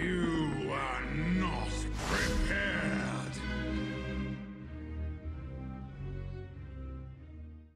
You are not prepared.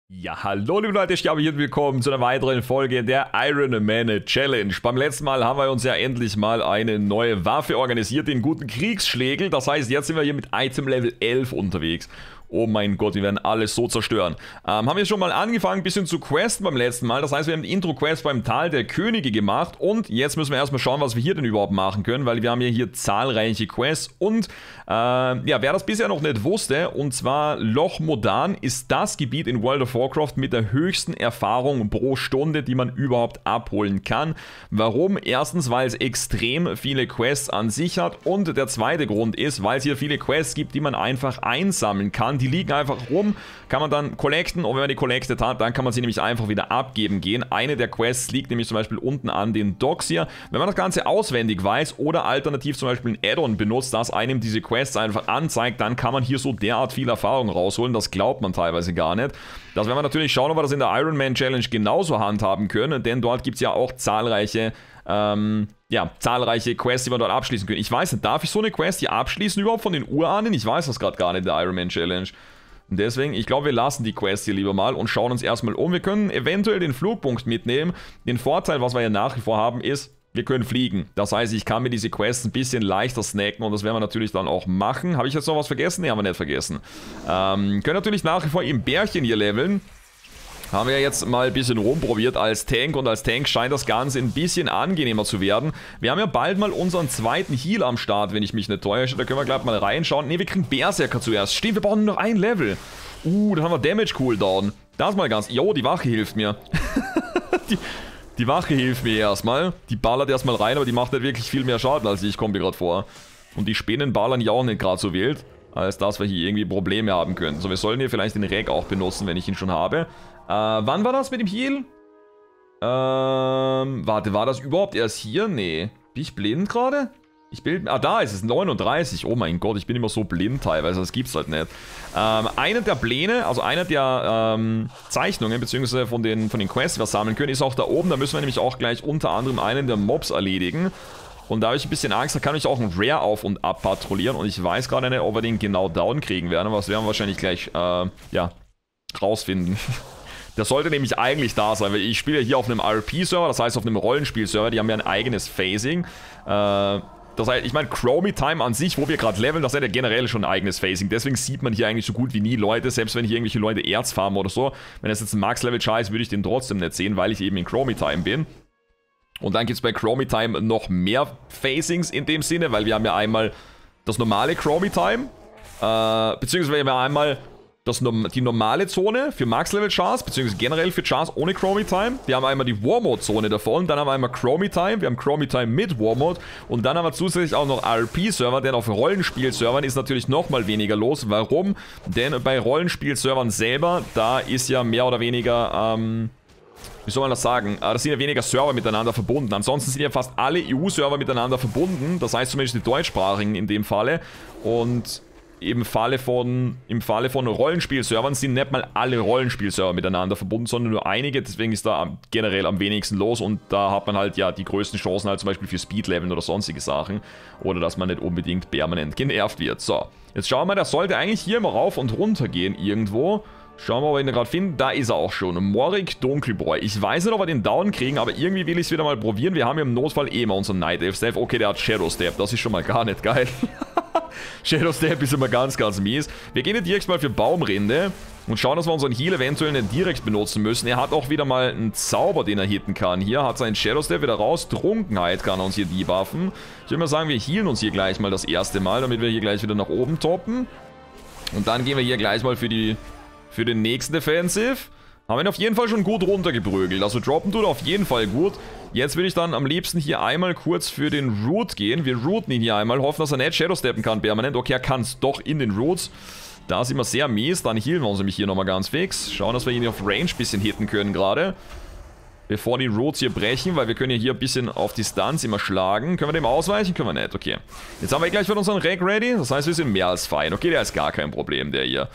Ja, hallo liebe Leute, ich glaube hier und willkommen zu einer weiteren Folge der Iron Man Challenge. Beim letzten Mal haben wir uns ja endlich mal eine neue Waffe organisiert, den guten Kriegsschlegel. Das heißt, jetzt sind wir hier mit Item Level 11 unterwegs. Oh mein Gott, wir werden alles so zerstören. Haben wir schon mal angefangen, ein bisschen zu questen beim letzten Mal. Das heißt, wir haben die Intro-Quest beim Tal der Könige gemacht. Und jetzt müssen wir erstmal schauen, was wir hier denn überhaupt machen können. Weil wir haben ja hier zahlreiche Quests. Und ja, wer das bisher noch nicht wusste, und zwar Loch Modan ist das Gebiet in World of Warcraft mit der höchsten Erfahrung pro Stunde, die man überhaupt abholen kann. Warum? Erstens, weil es extrem viele Quests an sich hat. Und der zweite Grund ist, weil es hier viele Quests gibt, die man einfach einsammeln kann. Die liegen einfach rum, kann man dann collecten und wenn man die collected hat, dann kann man sie nämlich einfach wieder abgeben gehen. Eine der Quests liegt nämlich zum Beispiel unten an den Docks hier. Wenn man das Ganze auswendig weiß oder alternativ zum Beispiel ein Add-on benutzt, das einem diese Quests einfach anzeigt, dann kann man hier so derart viel Erfahrung rausholen. Das glaubt man teilweise gar nicht. Das werden wir natürlich schauen, ob wir das in der Iron Man Challenge genauso handhaben können, denn dort gibt es ja auch zahlreiche zahlreiche Quests, die man dort abschließen können. Ich weiß nicht, darf ich so eine Quest hier abschließen überhaupt von den Urahnen? Ich weiß das gerade gar nicht in der Iron Man Challenge. Und deswegen, ich glaube, wir lassen die Quest hier lieber mal und schauen uns erstmal um. Wir können eventuell den Flugpunkt mitnehmen. Den Vorteil, was wir hier nach wie vor haben, ist, wir können fliegen. Das heißt, ich kann mir diese Quests ein bisschen leichter snacken und das werden wir natürlich dann auch machen. Habe ich jetzt noch was vergessen? Ne, haben wir nicht vergessen. Können natürlich nach wie vor im Bärchen hier leveln. Haben wir jetzt mal ein bisschen rumprobiert als Tank und als Tank scheint das Ganze ein bisschen angenehmer zu werden. Wir haben ja bald mal unseren zweiten Heal am Start, wenn ich mich nicht täusche. Da können wir gleich mal reinschauen. Ne, wir kriegen Berserker zuerst. Stimmt, wir brauchen nur noch ein Level. Dann haben wir Damage Cooldown. Das mal ganz... Jo, die Wache hilft mir. Die Wache hilft mir erstmal. Die ballert erstmal rein, aber die macht nicht wirklich viel mehr Schaden als ich. Kommt mir gerade vor. Und die Spinnen ballern ja auch nicht gerade so wild, als dass wir hier irgendwie Probleme haben können. So, wir sollen hier vielleicht den Reg auch benutzen, wenn ich ihn schon habe. Wann war das mit dem Heal? Warte, war das überhaupt erst hier? Nee. Bin ich blind gerade? Ah, da ist es. 39. Oh mein Gott, ich bin immer so blind teilweise. Das gibt's halt nicht. Eine der Pläne, also einer der Zeichnungen, beziehungsweise von den Quests, die wir sammeln können, ist auch da oben. Da müssen wir nämlich auch gleich unter anderem einen der Mobs erledigen. Und da habe ich ein bisschen Angst, da kann ich auch ein Rare auf- und ab patrouillieren. Und ich weiß gerade nicht, ob wir den genau down kriegen werden. Aber das werden wir wahrscheinlich gleich, ja, rausfinden. Das sollte nämlich eigentlich da sein, weil ich spiele hier auf einem RP-Server, das heißt auf einem Rollenspiel-Server, die haben ja ein eigenes Phasing. Das heißt, ich meine, Chromie-Time an sich, wo wir gerade leveln, das hat ja generell schon ein eigenes Phasing. Deswegen sieht man hier eigentlich so gut wie nie Leute, selbst wenn hier irgendwelche Leute Erz farmen oder so. Wenn das jetzt ein Max-Level-Char ist, würde ich den trotzdem nicht sehen, weil ich eben in Chromie-Time bin. Und dann gibt es bei Chromie-Time noch mehr Phasings in dem Sinne, weil wir haben ja einmal das normale Chromie-Time, beziehungsweise wir haben ja einmal... die normale Zone für Max-Level-Chars, beziehungsweise generell für Chars ohne Chromie-Time. Wir haben einmal die War-Mode-Zone davon, dann haben wir einmal Chromie-Time, wir haben Chromie-Time mit War-Mode und dann haben wir zusätzlich auch noch RP-Server, denn auf Rollenspiel-Servern ist natürlich nochmal weniger los. Warum? Denn bei Rollenspiel-Servern selber, da ist ja mehr oder weniger, wie soll man das sagen? Das sind ja weniger Server miteinander verbunden. Ansonsten sind ja fast alle EU-Server miteinander verbunden, das heißt zumindest die deutschsprachigen in dem Falle. Und... Im Falle von Rollenspielservern sind nicht mal alle Rollenspielserver miteinander verbunden, sondern nur einige. Deswegen ist da generell am wenigsten los und da hat man halt ja die größten Chancen halt zum Beispiel für Speedleveln oder sonstige Sachen. Oder dass man nicht unbedingt permanent genervt wird. So, jetzt schauen wir mal, das sollte eigentlich hier mal rauf und runter gehen irgendwo. Schauen wir mal, ob wir ihn gerade finden. Da ist er auch schon. Morik Dunkelbräu. Ich weiß nicht, ob wir den down kriegen, aber irgendwie will ich es wieder mal probieren. Wir haben ja im Notfall eh mal unseren Night-Elf-Step. Okay, der hat Shadow-Step. Das ist schon mal gar nicht geil. Shadow-Step ist immer ganz, ganz mies. Wir gehen jetzt direkt mal für Baumrinde und schauen, dass wir unseren Heal eventuell nicht direkt benutzen müssen. Er hat auch wieder mal einen Zauber, den er hitten kann. Hier hat seinen Shadow-Step wieder raus. Trunkenheit kann er uns hier debuffen. Ich würde mal sagen, wir healen uns hier gleich mal das erste Mal, damit wir hier gleich wieder nach oben toppen. Und dann gehen wir hier gleich mal für den nächsten Defensive. Haben wir ihn auf jeden Fall schon gut runtergeprügelt. Also droppen tut er auf jeden Fall gut. Jetzt würde ich dann am liebsten hier einmal kurz für den Root gehen. Wir rooten ihn hier einmal. Hoffen, dass er nicht Shadow-Steppen kann permanent. Okay, er kann es doch in den Roots. Da ist immer sehr mies. Dann healen wir uns nämlich hier nochmal ganz fix. Schauen, dass wir ihn auf Range ein bisschen hitten können gerade. Bevor die Roots hier brechen, weil wir können ja hier ein bisschen auf Distanz immer schlagen. Können wir dem ausweichen? Können wir nicht. Okay. Jetzt haben wir gleich wieder unseren Reg ready. Das heißt, wir sind mehr als fein. Okay, der ist gar kein Problem, der hier.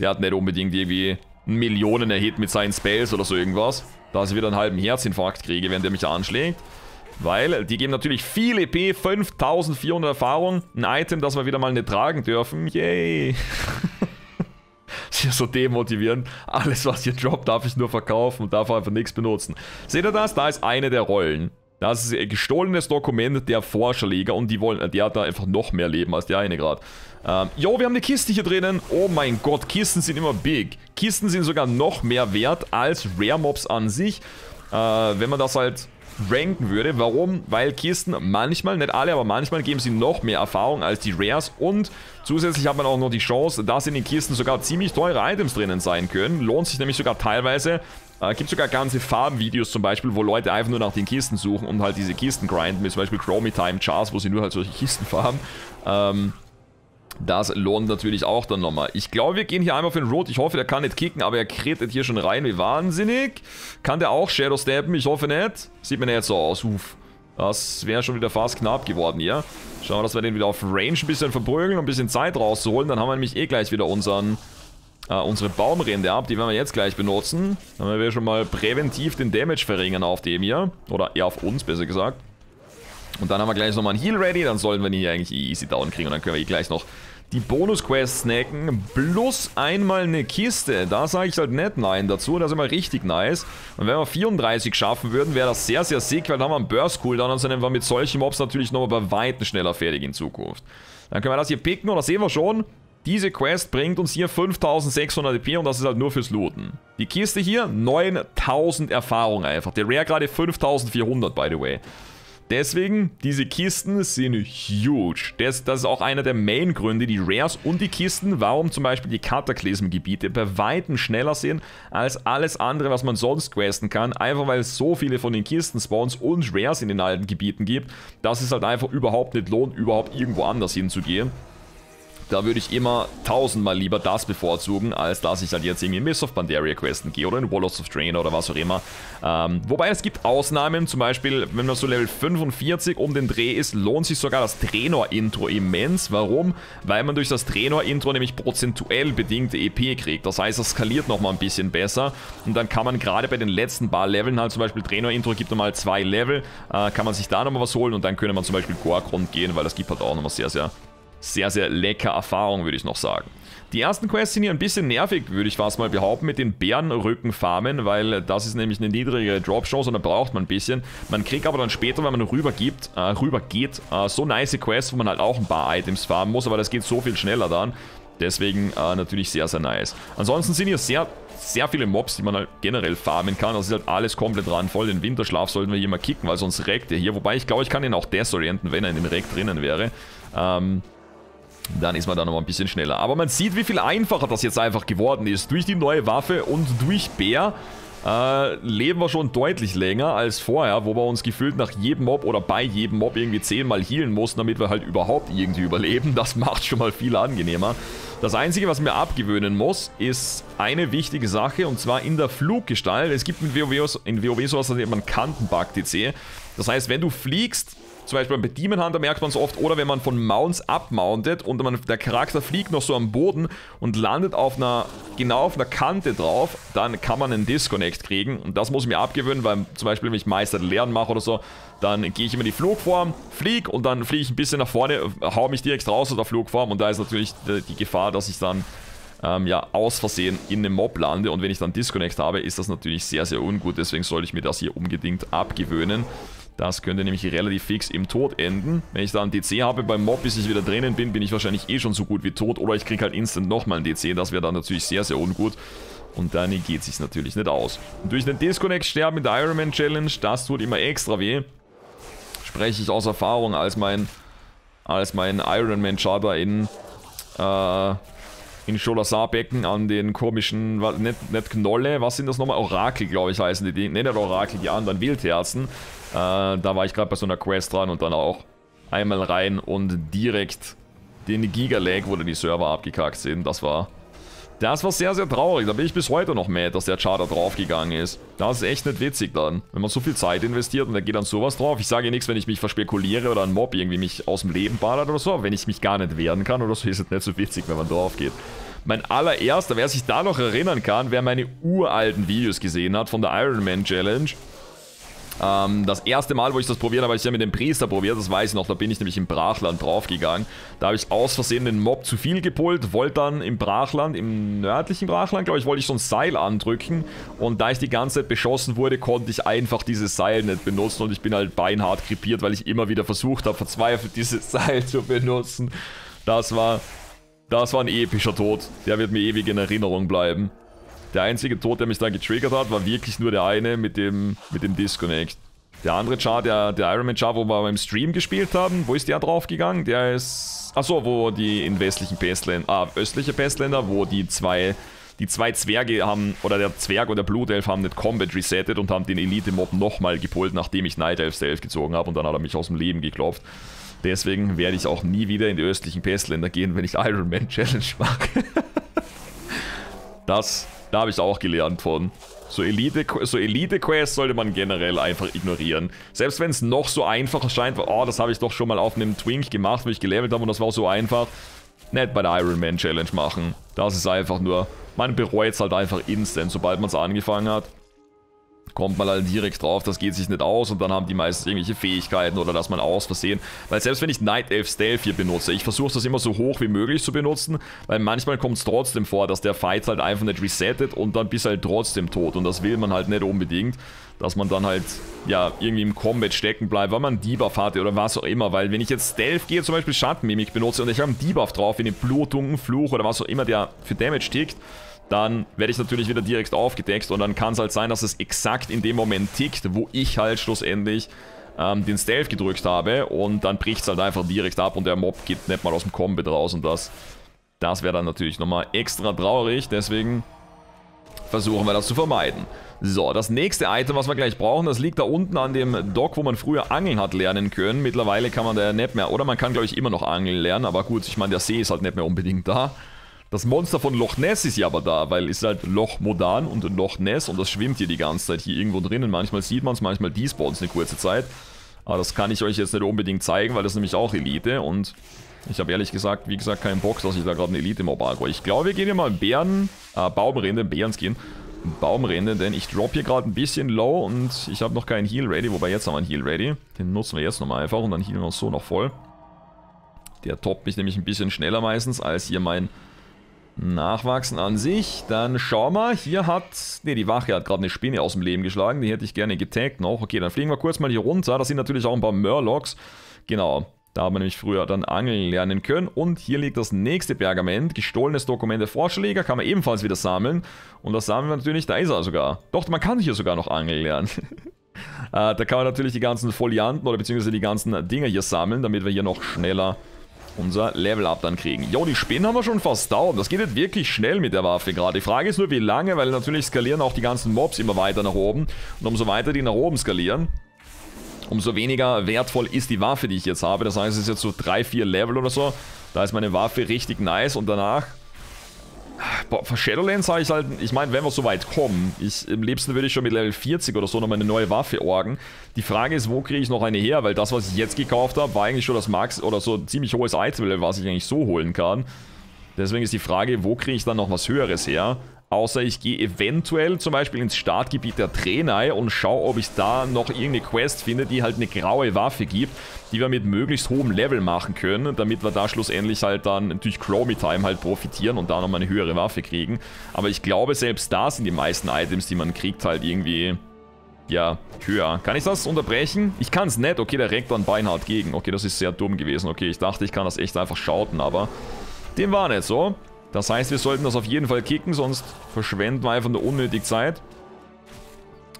Der hat nicht unbedingt irgendwie einen Millionen-Hit mit seinen Spells oder so irgendwas. Dass ich wieder einen halben Herzinfarkt kriege, wenn der mich anschlägt. Weil die geben natürlich viel EP, 5400 Erfahrung. Ein Item, das wir wieder mal nicht tragen dürfen. Yay. Das ist ja so demotivierend. Alles, was ihr droppt, darf ich nur verkaufen und darf einfach nichts benutzen. Seht ihr das? Da ist eine der Rollen. Das ist ein gestohlenes Dokument der Forscherliga und die wollen, die hat da einfach noch mehr Leben als der eine gerade. Jo, wir haben eine Kiste hier drinnen. Oh mein Gott, Kisten sind immer big. Kisten sind sogar noch mehr wert als Rare Mobs an sich. Wenn man das halt ranken würde. Warum? Weil Kisten manchmal, nicht alle, aber manchmal geben sie noch mehr Erfahrung als die Rares und zusätzlich hat man auch noch die Chance, dass in den Kisten sogar ziemlich teure Items drinnen sein können. Lohnt sich nämlich sogar teilweise. Gibt sogar ganze Farmvideos zum Beispiel, wo Leute einfach nur nach den Kisten suchen und halt diese Kisten grinden, wie zum Beispiel Chromie-Time Chars, wo sie nur halt solche Kisten farmen. Das lohnt natürlich auch dann nochmal. Ich glaube, wir gehen hier einmal auf den Root. Ich hoffe, der kann nicht kicken, aber er kretet hier schon rein. Wie wahnsinnig. Kann der auch Shadow steppen? Ich hoffe nicht. Sieht mir nicht so aus. Uff. Das wäre schon wieder fast knapp geworden hier. Schauen wir, dass wir den wieder auf Range ein bisschen verprügeln und ein bisschen Zeit rauszuholen. Dann haben wir nämlich eh gleich wieder unsere Baumrinde ab. Die werden wir jetzt gleich benutzen. Dann werden wir schon mal präventiv den Damage verringern auf dem hier. Oder eher auf uns, besser gesagt. Und dann haben wir gleich nochmal einen Heal ready, dann sollten wir ihn hier eigentlich easy down kriegen. Und dann können wir hier gleich noch die Bonus-Quest snacken, plus einmal eine Kiste. Da sage ich halt nicht nein dazu, das ist immer richtig nice. Und wenn wir 34 schaffen würden, wäre das sehr, sehr sick, weil dann haben wir einen Burst-Cooldown und sind einfach mit solchen Mobs natürlich nochmal bei Weitem schneller fertig in Zukunft. Dann können wir das hier picken und das sehen wir schon. Diese Quest bringt uns hier 5600 EP und das ist halt nur fürs Looten. Die Kiste hier, 9000 Erfahrung einfach. Der Rare gerade 5400, by the way. Deswegen, diese Kisten sind huge. Das ist auch einer der Main-Gründe, die Rares und die Kisten, warum zum Beispiel die Kataklysm-Gebiete bei Weitem schneller sind als alles andere, was man sonst questen kann. Einfach weil es so viele von den Kisten-Spawns und Rares in den alten Gebieten gibt, dass es halt einfach überhaupt nicht lohnt, überhaupt irgendwo anders hinzugehen. Da würde ich immer 1000-mal lieber das bevorzugen, als dass ich halt jetzt irgendwie in Mists of Pandaria questen gehe oder in Wallows of Draenor oder was auch immer. Wobei es gibt Ausnahmen, zum Beispiel, wenn man so Level 45 um den Dreh ist, lohnt sich sogar das Trainer-Intro immens. Warum? Weil man durch das Trainer-Intro nämlich prozentuell bedingte EP kriegt. Das heißt, das skaliert nochmal ein bisschen besser und dann kann man gerade bei den letzten paar Leveln halt zum Beispiel Trainer-Intro gibt nochmal 2 Level, kann man sich da nochmal was holen und dann könnte man zum Beispiel Gorgrund gehen, weil das gibt halt auch nochmal sehr, sehr lecker Erfahrung, würde ich noch sagen. Die ersten Quests sind hier ein bisschen nervig, würde ich fast mal behaupten, mit den Bärenrückenfarmen, weil das ist nämlich eine niedrigere Drop-Chance und da braucht man ein bisschen. Man kriegt aber dann später, wenn man rüber geht, so nice Quests, wo man halt auch ein paar Items farmen muss, aber das geht so viel schneller dann. Deswegen natürlich sehr, sehr nice. Ansonsten sind hier sehr, sehr viele Mobs, die man halt generell farmen kann. Das ist halt alles komplett randvoll. Den Winterschlaf sollten wir hier mal kicken, weil sonst regt er hier. Wobei ich glaube, ich kann ihn auch desorienten, wenn er in dem Reg drinnen wäre. Dann ist man da nochmal ein bisschen schneller. Aber man sieht, wie viel einfacher das jetzt einfach geworden ist. Durch die neue Waffe und durch Bär leben wir schon deutlich länger als vorher, wo wir uns gefühlt nach jedem Mob oder bei jedem Mob irgendwie 10-mal healen mussten, damit wir halt überhaupt irgendwie überleben. Das macht schon mal viel angenehmer. Das Einzige, was mir abgewöhnen muss, ist eine wichtige Sache, und zwar in der Fluggestalt. Es gibt in WoW sowas, da nennt man Kantenbug-DC. Das heißt, wenn du fliegst, zum Beispiel bei Demon Hunter merkt man es oft, oder wenn man von Mounts abmountet und der Charakter fliegt noch so am Boden und landet auf genau auf einer Kante drauf, dann kann man einen Disconnect kriegen. Und das muss ich mir abgewöhnen, weil zum Beispiel, wenn ich Meister Lehren mache oder so, dann gehe ich immer die Flugform, fliege und dann fliege ich ein bisschen nach vorne, haue mich direkt raus aus der Flugform und da ist natürlich die Gefahr, dass ich dann ja aus Versehen in einem Mob lande. Und wenn ich dann Disconnect habe, ist das natürlich sehr, sehr ungut. Deswegen soll ich mir das hier unbedingt abgewöhnen. Das könnte nämlich relativ fix im Tod enden. Wenn ich da einen DC habe beim Mob, bis ich wieder drinnen bin, bin ich wahrscheinlich eh schon so gut wie tot. Oder ich kriege halt instant nochmal einen DC. Das wäre dann natürlich sehr, sehr ungut. Und dann geht es sich natürlich nicht aus. Und durch den Disconnect sterben in der Ironman Challenge, das tut immer extra weh. Spreche ich aus Erfahrung, als mein Ironman Charter in Scholasar-Becken an den komischen, nicht Gnolle, was sind das nochmal? Orakel, glaube ich, heißen die. Die nennen das Orakel, die anderen Wildherzen. Da war ich gerade bei so einer Quest dran und dann auch einmal rein und direkt den Gigalag, wo dann die Server abgekackt sind. Das war sehr, sehr traurig. Da bin ich bis heute noch mad, dass der Charter draufgegangen ist. Das ist echt nicht witzig dann. Wenn man so viel Zeit investiert und da geht dann sowas drauf. Ich sage nichts, wenn ich mich verspekuliere oder ein Mob irgendwie mich aus dem Leben ballert oder so. Wenn ich mich gar nicht wehren kann oder so, ist es nicht so witzig, wenn man drauf geht. Mein allererster, wer sich da noch erinnern kann, wer meine uralten Videos gesehen hat von der Ironman Challenge, Das erste Mal, wo ich das probiert habe, habe ich es ja mit dem Priester probiert, das weiß ich noch, da bin ich nämlich im Brachland draufgegangen. Da habe ich aus Versehen den Mob zu viel gepullt, wollte dann im Brachland, im nördlichen Brachland, glaube ich, wollte ich so ein Seil andrücken. Und da ich die ganze Zeit beschossen wurde, konnte ich einfach dieses Seil nicht benutzen und ich bin halt beinhart krepiert, weil ich immer wieder versucht habe, verzweifelt dieses Seil zu benutzen. Das war ein epischer Tod, der wird mir ewig in Erinnerung bleiben. Der einzige Tod, der mich dann getriggert hat, war wirklich nur der eine mit dem Disconnect. Der andere Char, der Iron Man Char, wo wir im Stream gespielt haben, wo ist der draufgegangen? Der ist... Achso, wo die in westlichen Pestländer... Ah, östliche Pestländer, wo die zwei Zwerge haben... Oder der Zwerg und der Blutelf haben nicht Combat resettet und haben den Elite-Mob nochmal gepult, nachdem ich Night-Elf Stealth gezogen habe. Und dann hat er mich aus dem Leben geklopft. Deswegen werde ich auch nie wieder in die östlichen Pestländer gehen, wenn ich Iron Man Challenge mache. Da habe ich auch gelernt von. So Elite-Quests sollte man generell einfach ignorieren. Selbst wenn es noch so einfach erscheint, oh, das habe ich doch schon mal auf einem Twink gemacht, wo ich gelevelt habe und das war so einfach. Nicht bei der Iron Man Challenge machen. Das ist einfach nur, man bereut es halt einfach instant. Sobald man es angefangen hat, kommt man halt direkt drauf, das geht sich nicht aus und dann haben die meistens irgendwelche Fähigkeiten oder dass man aus Versehen, weil selbst wenn ich Night-Elf Stealth hier benutze, ich versuche das immer so hoch wie möglich zu benutzen, weil manchmal kommt es trotzdem vor, dass der Fight halt einfach nicht resettet und dann bist halt trotzdem tot und das will man halt nicht unbedingt, dass man dann halt, ja, irgendwie im Combat stecken bleibt, weil man einen Debuff hatte oder was auch immer, weil wenn ich jetzt Stealth gehe, zum Beispiel Schattenmimik benutze und ich habe einen Debuff drauf, wie eine Blutung, Fluch oder was auch immer, der für Damage tickt, dann werde ich natürlich wieder direkt aufgedeckt und dann kann es halt sein, dass es exakt in dem Moment tickt, wo ich halt schlussendlich den Stealth gedrückt habe und dann bricht es halt einfach direkt ab und der Mob geht nicht mal aus dem Combat raus und das wäre dann natürlich nochmal extra traurig, deswegen versuchen wir das zu vermeiden. So, das nächste Item, was wir gleich brauchen, das liegt da unten an dem Dock, wo man früher Angeln hat lernen können. Mittlerweile kann man da ja nicht mehr, oder man kann glaube ich immer noch Angeln lernen, aber gut, ich meine der See ist halt nicht mehr unbedingt da. Das Monster von Loch Ness ist ja aber da, weil es halt Loch Modan und Loch Ness und das schwimmt hier die ganze Zeit hier irgendwo drinnen. Manchmal sieht man es, manchmal despawnt es eine kurze Zeit. Aber das kann ich euch jetzt nicht unbedingt zeigen, weil das ist nämlich auch Elite und ich habe ehrlich gesagt, wie gesagt, keinen Bock, dass ich da gerade einen Elite-Mob agro. Ich glaube, wir gehen hier mal Baumrinde, Bärenskin, Baumrinde, denn ich drop hier gerade ein bisschen low und ich habe noch keinen Heal ready, wobei jetzt haben wir einen Heal ready. Den nutzen wir jetzt nochmal einfach und dann healen wir uns so noch voll. Der toppt mich nämlich ein bisschen schneller meistens als hier mein Nachwachsen an sich, dann schauen wir, hier hat, ne, die Wache hat gerade eine Spinne aus dem Leben geschlagen, die hätte ich gerne getaggt noch, okay, dann fliegen wir kurz mal hier runter, da sind natürlich auch ein paar Murlocs, genau, da haben wir nämlich früher dann Angeln lernen können und hier liegt das nächste Pergament, gestohlenes Dokument der Forscherleger, kann man ebenfalls wieder sammeln und das sammeln wir natürlich, da ist er sogar, doch, man kann hier sogar noch Angeln lernen. Da kann man natürlich die ganzen Folianten oder beziehungsweise die ganzen Dinger hier sammeln, damit wir hier noch schneller unser Level-Up dann kriegen. Jo, die Spinnen haben wir schon fast down. Das geht jetzt wirklich schnell mit der Waffe gerade. Die Frage ist nur, wie lange, weil natürlich skalieren auch die ganzen Mobs immer weiter nach oben. Und umso weiter die nach oben skalieren, umso weniger wertvoll ist die Waffe, die ich jetzt habe. Das heißt, es ist jetzt so 3-4 Level oder so. Da ist meine Waffe richtig nice und danach... Boah, für Shadowlands habe ich halt... Ich meine, wenn wir so weit kommen, am liebsten würde ich schon mit Level 40 oder so noch mal eine neue Waffe orgen. Die Frage ist, wo kriege ich noch eine her? Weil das, was ich jetzt gekauft habe, war eigentlich schon das Max... Oder so ein ziemlich hohes Item-Level, was ich eigentlich so holen kann. Deswegen ist die Frage, wo kriege ich dann noch was Höheres her? Außer ich gehe eventuell zum Beispiel ins Startgebiet der Trainer und schaue, ob ich da noch irgendeine Quest finde, die halt eine graue Waffe gibt, die wir mit möglichst hohem Level machen können, damit wir da schlussendlich halt dann durch Chromie-Time halt profitieren und da nochmal eine höhere Waffe kriegen. Aber ich glaube, selbst da sind die meisten Items, die man kriegt, halt irgendwie, ja, höher. Kann ich das unterbrechen? Ich kann es nicht. Okay, der Reg dann beinhart gegen. Okay, das ist sehr dumm gewesen. Okay, ich dachte, ich kann das echt einfach schauten, aber dem war nicht so. Das heißt, wir sollten das auf jeden Fall kicken, sonst verschwenden wir einfach nur unnötig Zeit.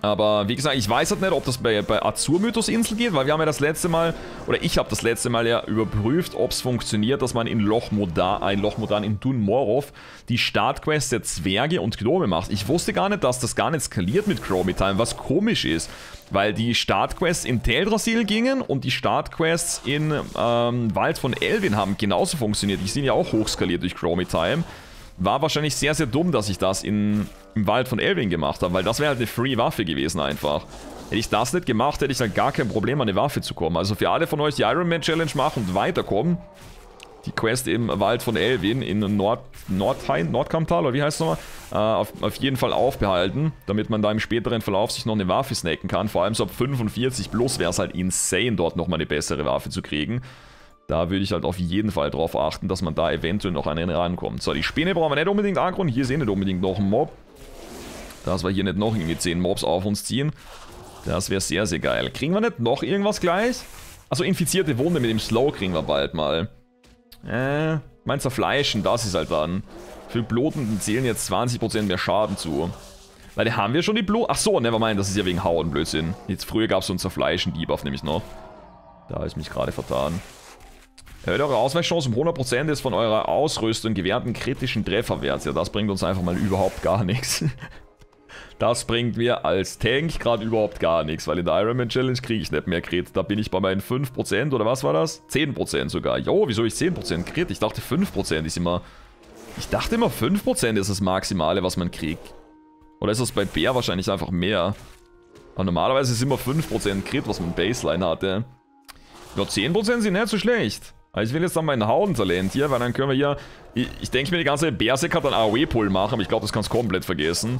Aber wie gesagt, ich weiß halt nicht, ob das bei Azur-Mythos-Insel geht, weil wir haben ja das letzte Mal, oder ich habe das letzte Mal ja überprüft, ob es funktioniert, dass man in Loch Modan in Dun Morov die Startquest der Zwerge und Gnome macht. Ich wusste gar nicht, dass das gar nicht skaliert mit Chromie-Time, was komisch ist, weil die Startquests in Teldrassil gingen und die Startquests in Wald von Elvin haben genauso funktioniert. Die sind ja auch hochskaliert durch Chromie-Time. War wahrscheinlich sehr, sehr dumm, dass ich das im Wald von Elvin gemacht habe, weil das wäre halt eine Free-Waffe gewesen einfach. Hätte ich das nicht gemacht, hätte ich dann gar kein Problem, an eine Waffe zu kommen. Also für alle von euch, die Iron Man Challenge machen und weiterkommen, die Quest im Wald von Elvin in Nordkamptal oder wie heißt es nochmal, auf jeden Fall aufbehalten, damit man da im späteren Verlauf sich noch eine Waffe snacken kann. Vor allem so ab 45 plus wäre es halt insane, dort nochmal eine bessere Waffe zu kriegen. Da würde ich halt auf jeden Fall drauf achten, dass man da eventuell noch an den rankommt. So, die Späne brauchen wir nicht unbedingt ankern. Hier sehen wir nicht unbedingt noch einen Mob. Dass wir hier nicht noch irgendwie 10 Mobs auf uns ziehen. Das wäre sehr, sehr geil. Kriegen wir nicht noch irgendwas gleich? Also infizierte Wunde mit dem Slow kriegen wir bald mal. Mein Zerfleischen, das ist halt dann. Für Blutenden zählen jetzt 20% mehr Schaden zu. Weil haben wir schon die Blut... Ach so, nevermind, das ist ja wegen Hauen Blödsinn. Jetzt früher gab es so einen Zerfleischen-Debuff nämlich noch. Da habe ich mich gerade vertan. Erhöht eure Ausweichchance um 100% des von eurer Ausrüstung gewährten kritischen Trefferwerts. Ja, das bringt uns einfach mal überhaupt gar nichts. Das bringt mir als Tank gerade überhaupt gar nichts, weil in der Ironman Challenge kriege ich nicht mehr Crit. Da bin ich bei meinen 5% oder was war das? 10% sogar. Jo, wieso ich 10% Crit? Ich dachte 5% ist immer... Ich dachte immer 5% ist das Maximale, was man kriegt. Oder ist das bei Bär wahrscheinlich einfach mehr? Aber normalerweise ist immer 5% Crit, was man Baseline hatte. Ja, 10% sind nicht so schlecht. Ich will jetzt dann mein Hauen-Talent hier, weil dann können wir hier... Ich denke mir die ganze Berserker dann AOE-Pull machen, aber ich glaube, das kannst du komplett vergessen.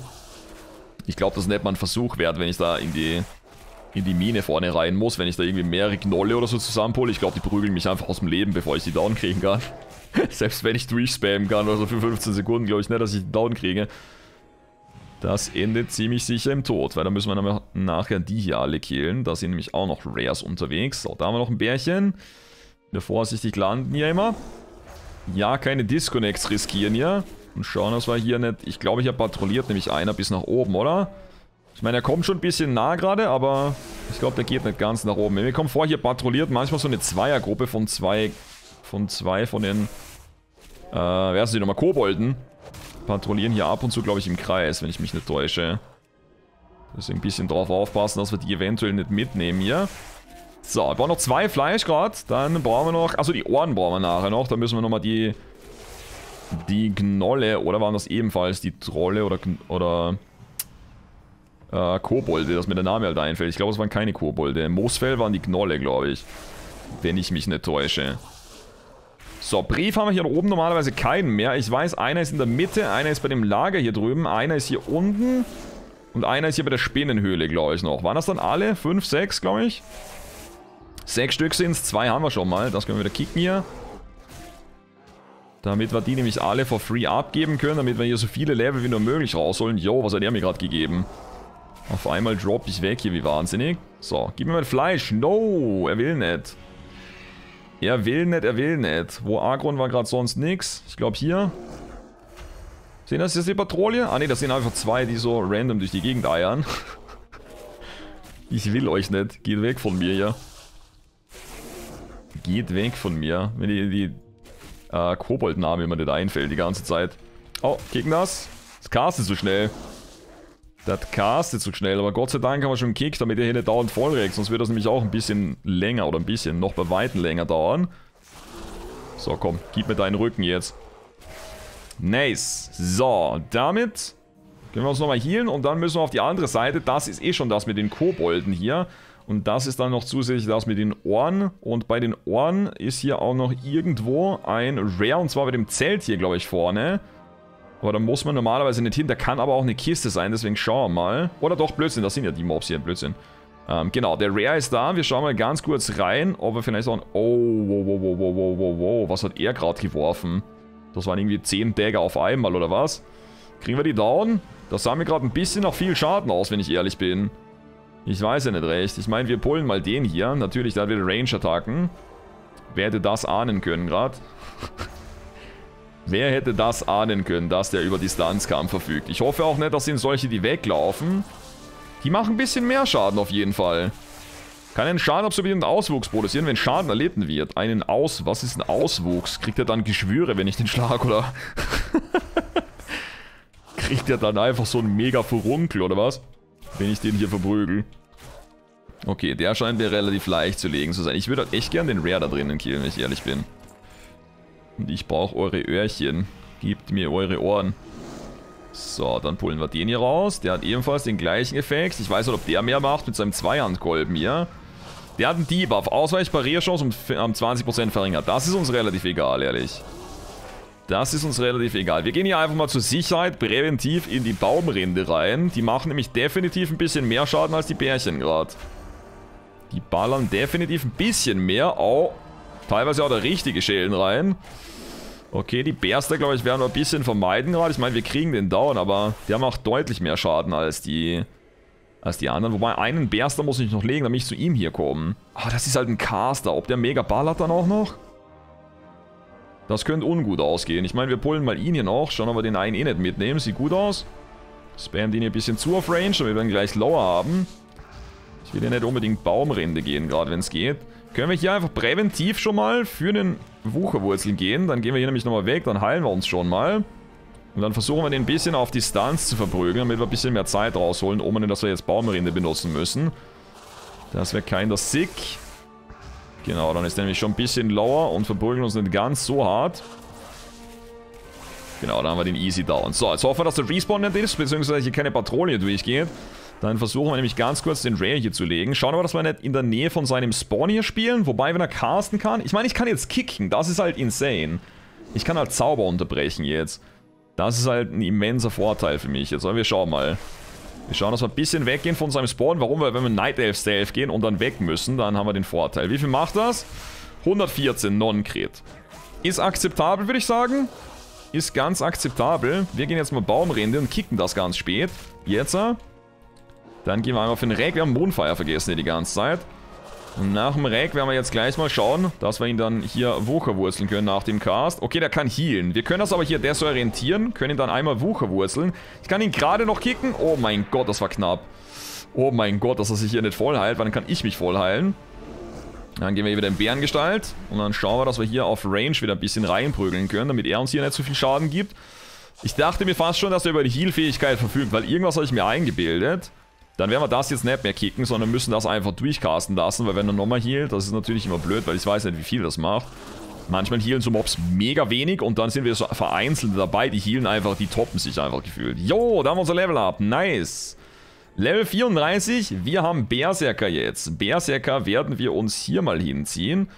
Ich glaube, das ist nicht mal ein Versuch wert, wenn ich da in die Mine vorne rein muss, wenn ich da irgendwie mehrere Gnolle oder so zusammenpulle. Ich glaube, die prügeln mich einfach aus dem Leben, bevor ich die down kriegen kann. Selbst wenn ich durchspammen kann oder so für 15 Sekunden, glaube ich nicht, dass ich die down kriege. Das endet ziemlich sicher im Tod, weil da müssen wir dann nachher die hier alle killen. Da sind nämlich auch noch Rares unterwegs. So, da haben wir noch ein Bärchen. Vorsichtig landen hier immer. Ja, keine Disconnects riskieren hier. Und schauen, dass wir hier nicht... Ich glaube, hier patrouilliert nämlich einer bis nach oben, oder? Ich meine, er kommt schon ein bisschen nah gerade, aber ich glaube, der geht nicht ganz nach oben. Mir kommt vor, hier patrouilliert manchmal so eine Zweiergruppe von zwei von den... wer ist die nochmal? Kobolden. Patrouillieren hier ab und zu, glaube ich, im Kreis, wenn ich mich nicht täusche. Deswegen ein bisschen drauf aufpassen, dass wir die eventuell nicht mitnehmen hier. So, wir brauchen noch 2 Fleisch gerade. Dann brauchen wir noch... Achso, die Ohren brauchen wir nachher noch. Dann müssen wir nochmal die Gnolle... Oder waren das ebenfalls die Trolle oder Kobolde, dass mir der Name halt einfällt. Ich glaube, es waren keine Kobolde. Im Moosfell waren die Gnolle, glaube ich. Wenn ich mich nicht täusche. So, Brief haben wir hier oben normalerweise keinen mehr. Ich weiß, einer ist in der Mitte, einer ist bei dem Lager hier drüben, einer ist hier unten und einer ist hier bei der Spinnenhöhle, glaube ich, noch. Waren das dann alle? 5, 6, glaube ich. 6 Stück sind es, 2 haben wir schon mal. Das können wir wieder kicken hier. Damit wir die nämlich alle for free abgeben können, damit wir hier so viele Level wie nur möglich rausholen. Yo, was hat der mir gerade gegeben? Auf einmal droppe ich weg hier, wie wahnsinnig. So, gib mir mein Fleisch. No, er will nicht. Er will nicht, er will nicht. Wo Agron war gerade sonst nix. Ich glaube hier. Sehen das jetzt die Patrouille? Ah ne, das sind einfach 2, die so random durch die Gegend eiern. Ich will euch nicht. Geht weg von mir hier. Geht weg von mir, wenn die Kobold-Name immer nicht einfällt die ganze Zeit. Oh, kicken das. Das castet zu schnell. Das castet zu schnell, aber Gott sei Dank haben wir schon einen Kick, damit der hier nicht dauernd vollregt. Sonst würde das nämlich auch ein bisschen länger oder ein bisschen noch bei Weitem länger dauern. So, komm, gib mir deinen Rücken jetzt. Nice. So, damit können wir uns nochmal healen und dann müssen wir auf die andere Seite. Das ist eh schon das mit den Kobolden hier. Und das ist dann noch zusätzlich das mit den Ohren. Und bei den Ohren ist hier auch noch irgendwo ein Rare. Und zwar bei dem Zelt hier, glaube ich, vorne. Aber da muss man normalerweise nicht hin. Da kann aber auch eine Kiste sein, deswegen schauen wir mal. Oder doch, Blödsinn. Das sind ja die Mobs hier, Blödsinn. Genau, der Rare ist da. Wir schauen mal ganz kurz rein, ob wir vielleicht auch... Oh, wow, wow, wow, wow, wow, wow. Was hat er gerade geworfen? Das waren irgendwie 10 Dagger auf einmal, oder was? Kriegen wir die down? Das sah mir gerade ein bisschen nach viel Schaden aus, wenn ich ehrlich bin. Ich weiß ja nicht recht. Ich meine, wir pullen mal den hier. Natürlich, da hat wieder Range-Attacken. Wer hätte das ahnen können gerade? Wer hätte das ahnen können, dass der über Distanzkampf verfügt? Ich hoffe auch nicht, dass sind solche, die weglaufen. Die machen ein bisschen mehr Schaden auf jeden Fall. Kann einen Schaden absorbieren und Auswuchs produzieren, wenn Schaden erlitten wird. Was ist ein Auswuchs? Kriegt er dann Geschwüre, wenn ich den schlag, oder? Kriegt er dann einfach so einen Mega-Furunkel, oder was? Wenn ich den hier verprügel. Okay, der scheint mir relativ leicht zu legen zu sein. Ich würde halt echt gern den Rare da drinnen killen, wenn ich ehrlich bin. Und ich brauche eure Öhrchen. Gebt mir eure Ohren. So, dann pullen wir den hier raus. Der hat ebenfalls den gleichen Effekt. Ich weiß nicht, ob der mehr macht mit seinem Zweihandkolben hier. Der hat einen Debuff. Ausweich, Barrierchance um 20% verringert. Das ist uns relativ egal, ehrlich. Das ist uns relativ egal. Wir gehen hier einfach mal zur Sicherheit präventiv in die Baumrinde rein. Die machen nämlich definitiv ein bisschen mehr Schaden als die Bärchen gerade. Die ballern definitiv ein bisschen mehr. Oh, teilweise auch da richtige Schälen rein. Okay, die Berster, glaube ich, werden wir ein bisschen vermeiden gerade. Ich meine, wir kriegen den Down, aber der macht deutlich mehr Schaden als die anderen. Wobei, einen Berster muss ich noch legen, damit ich zu ihm hier komme. Ah, das ist halt ein Caster. Ob der mega ballert dann auch noch? Das könnte ungut ausgehen. Ich meine, wir pullen mal ihn hier noch. Schauen, ob wir den einen eh nicht mitnehmen. Sieht gut aus. Spammen den hier ein bisschen zu auf Range, damit wir ihn gleich lower haben. Ich will hier nicht unbedingt Baumrinde gehen, gerade wenn es geht. Können wir hier einfach präventiv schon mal für den Wucherwurzel gehen. Dann gehen wir hier nämlich nochmal weg. Dann heilen wir uns schon mal. Und dann versuchen wir den ein bisschen auf Distanz zu verprügeln, damit wir ein bisschen mehr Zeit rausholen, ohne dass wir jetzt Baumrinde benutzen müssen. Das wäre keiner sick. Genau, dann ist der nämlich schon ein bisschen lower und verprügeln uns nicht ganz so hart. Genau, dann haben wir den Easy Down. So, jetzt hoffen wir, dass der Respawn nicht ist, beziehungsweise hier keine Patrouille durchgeht. Dann versuchen wir nämlich ganz kurz den Rail hier zu legen. Schauen wir, dass wir nicht in der Nähe von seinem Spawn hier spielen. Wobei, wenn er casten kann... Ich meine, ich kann jetzt kicken. Das ist halt insane. Ich kann halt Zauber unterbrechen jetzt. Das ist halt ein immenser Vorteil für mich jetzt. Aber wir schauen mal. Wir schauen, dass wir ein bisschen weggehen von seinem Spawn. Warum? Weil wenn wir Night-Elf Stealth gehen und dann weg müssen, dann haben wir den Vorteil. Wie viel macht das? 114 Non-Crit. Ist akzeptabel, würde ich sagen. Ist ganz akzeptabel. Wir gehen jetzt mal Baumrinde und kicken das ganz spät. Jetzt. Dann gehen wir einmal für den Reg. Wir haben Moonfire vergessen hier die ganze Zeit. Und nach dem Reg werden wir jetzt gleich mal schauen, dass wir ihn dann hier Wucherwurzeln können nach dem Cast. Okay, der kann healen. Wir können das aber hier desorientieren, können ihn dann einmal Wucherwurzeln. Ich kann ihn gerade noch kicken. Oh mein Gott, das war knapp. Oh mein Gott, dass er sich hier nicht voll heilt, weil dann kann ich mich voll heilen. Dann gehen wir hier wieder in Bärengestalt und dann schauen wir, dass wir hier auf Range wieder ein bisschen reinprügeln können, damit er uns hier nicht so viel Schaden gibt. Ich dachte mir fast schon, dass er über die Heal-Fähigkeit verfügt, weil irgendwas habe ich mir eingebildet. Dann werden wir das jetzt nicht mehr kicken, sondern müssen das einfach durchcasten lassen, weil wenn er nochmal healt, das ist natürlich immer blöd, weil ich weiß nicht, wie viel das macht. Manchmal healen so Mobs mega wenig und dann sind wir so vereinzelt dabei, die healen einfach, die toppen sich einfach gefühlt. Jo, da haben wir unser Level up, nice. Level 34, wir haben Berserker jetzt. Berserker werden wir uns hier mal hinziehen.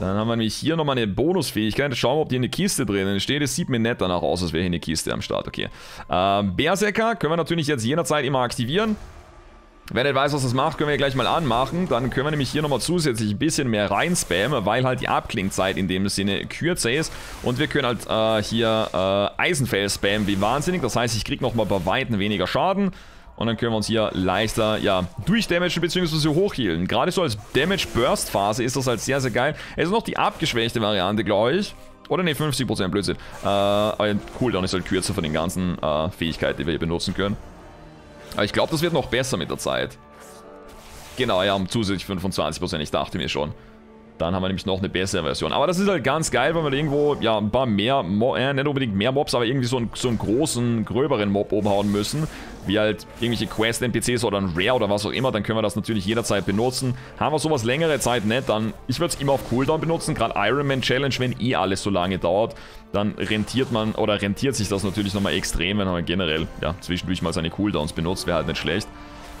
Dann haben wir nämlich hier nochmal eine Bonusfähigkeit. Schauen wir, ob hier eine Kiste drin steht. Es sieht mir nett danach aus, als wäre hier eine Kiste am Start. Okay. Berserker können wir natürlich jetzt jederzeit immer aktivieren. Wer nicht weiß, was das macht, können wir gleich mal anmachen. Dann können wir nämlich hier nochmal zusätzlich ein bisschen mehr reinspammen, weil halt die Abklingzeit in dem Sinne kürzer ist. Und wir können halt hier Eisenfell spammen wie wahnsinnig. Das heißt, ich kriege nochmal bei Weitem weniger Schaden. Und dann können wir uns hier leichter, ja, durchdamagen bzw. hochhealen. Gerade so als Damage-Burst-Phase ist das halt sehr, sehr geil. Es ist noch die abgeschwächte Variante, glaube ich. Oder ne, 50% Blödsinn. Cooldown ist halt kürzer von den ganzen Fähigkeiten, die wir hier benutzen können. Aber ich glaube, das wird noch besser mit der Zeit. Genau, ja, um zusätzlich 25%. Ich dachte mir schon. Dann haben wir nämlich noch eine bessere Version. Aber das ist halt ganz geil, weil man irgendwo, ja, ein paar mehr, nicht unbedingt mehr Mobs, aber irgendwie so einen großen, gröberen Mob umhauen müssen. Wie halt irgendwelche Quest-NPCs oder ein Rare oder was auch immer. Dann können wir das natürlich jederzeit benutzen. Haben wir sowas längere Zeit nicht, dann, ich würde es immer auf Cooldown benutzen. Gerade Iron Man Challenge, wenn eh alles so lange dauert, dann rentiert sich das natürlich nochmal extrem, wenn man generell, ja, zwischendurch mal seine Cooldowns benutzt. Wäre halt nicht schlecht.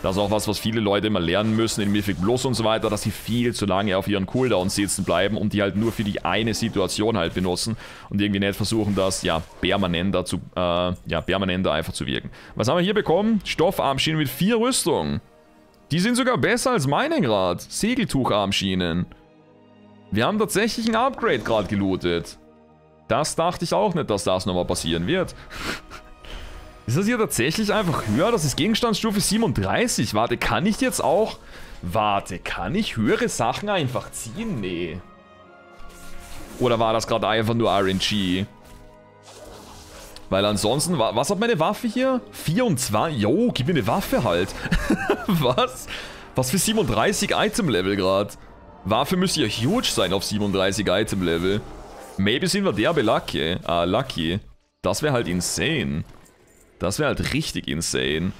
Das ist auch was viele Leute immer lernen müssen in Mythic Plus und so weiter, dass sie viel zu lange auf ihren Cooldowns sitzen bleiben und die halt nur für die eine Situation halt benutzen und irgendwie nicht versuchen, das, ja, permanenter einfach zu wirken. Was haben wir hier bekommen? Stoffarmschienen mit 4 Rüstung. Die sind sogar besser als meine gerade. Segeltucharmschienen. Wir haben tatsächlich ein Upgrade gerade gelootet. Das dachte ich auch nicht, dass das nochmal passieren wird. Ist das hier tatsächlich einfach höher? Das ist Gegenstandsstufe 37. Warte, kann ich jetzt auch... Warte, kann ich höhere Sachen einfach ziehen? Nee. Oder war das gerade einfach nur RNG? Weil ansonsten... Was hat meine Waffe hier? 24? Jo, gib mir eine Waffe halt. Was? Was für 37 Item-Level gerade? Waffe müsste ja huge sein auf 37 Item-Level. Maybe sind wir derbe lucky. Lucky. Das wäre halt insane. Das wäre halt richtig insane.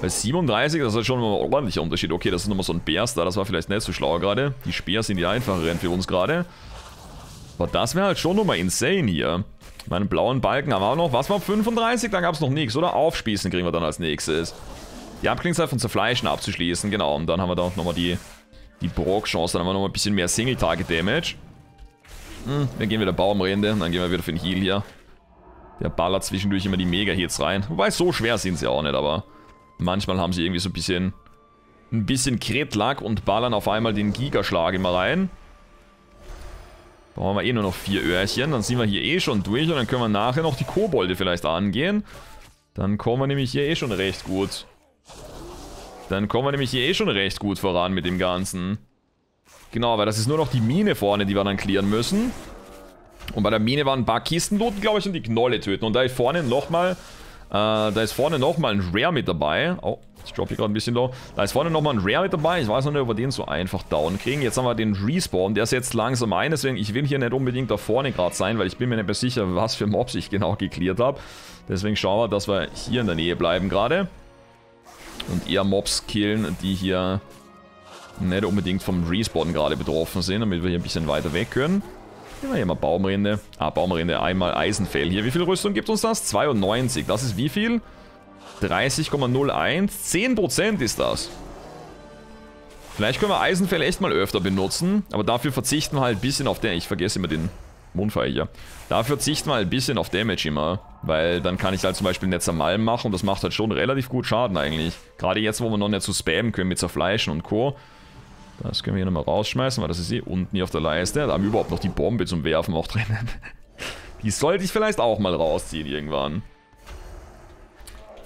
Bei 37, das ist halt schon mal ein ordentlicher Unterschied. Okay, das ist nochmal so ein Bärster, das war vielleicht nicht so schlau gerade. Die Speer sind die einfacheren für uns gerade. Aber das wäre halt schon nochmal insane hier. Meinen blauen Balken haben wir auch noch. Was war 35? Da gab es noch nichts, oder? Aufspießen kriegen wir dann als nächstes. Die Abklingzeit von Zerfleischen abzuschließen, genau. Und dann haben wir da auch nochmal die, die Brock-Chance. Dann haben wir nochmal ein bisschen mehr Single-Target-Damage. Dann gehen wir der Baumrinde und dann gehen wir wieder für den Heal hier. Der ballert zwischendurch immer die Mega-Hits rein. Wobei, so schwer sind sie auch nicht, aber manchmal haben sie irgendwie so ein bisschen Kretlack und ballern auf einmal den Gigaschlag immer rein. Brauchen wir eh nur noch 4 Öhrchen. Dann sind wir hier eh schon durch und dann können wir nachher noch die Kobolde vielleicht angehen. Dann kommen wir nämlich hier eh schon recht gut. Voran mit dem Ganzen. Genau, weil das ist nur noch die Mine vorne, die wir dann clearen müssen. Und bei der Mine waren ein paar Kisten looten, glaube ich, und die Gnolle töten. Und da ist vorne nochmal ein Rare mit dabei. Oh, ich droppe hier gerade ein bisschen low. Da ist vorne nochmal ein Rare mit dabei. Ich weiß noch nicht, ob wir den so einfach down kriegen. Jetzt haben wir den Respawn. Der setzt langsam ein. Deswegen, ich will hier nicht unbedingt da vorne gerade sein, weil ich bin mir nicht mehr sicher, was für Mobs ich genau gecleart habe. Deswegen schauen wir, dass wir hier in der Nähe bleiben gerade. Und eher Mobs killen, die hier nicht unbedingt vom Respawn gerade betroffen sind, damit wir hier ein bisschen weiter weg können. Nehmen wir hier mal Baumrinde. Ah, Baumrinde, einmal Eisenfell hier. Wie viel Rüstung gibt uns das? 92. Das ist wie viel? 30,01. 10% ist das. Vielleicht können wir Eisenfell echt mal öfter benutzen, aber dafür verzichten wir halt ein bisschen auf den... Ich vergesse immer den Moonfire hier. Dafür verzichten wir halt ein bisschen auf Damage immer, weil dann kann ich halt zum Beispiel nicht zermalmen machen und das macht halt schon relativ gut Schaden eigentlich. Gerade jetzt, wo wir noch nicht so spammen können mit Zerfleischen und Co. Das können wir hier nochmal rausschmeißen, weil das ist hier unten hier auf der Leiste. Da haben wir überhaupt noch die Bombe zum Werfen auch drin. Die sollte ich vielleicht auch mal rausziehen irgendwann.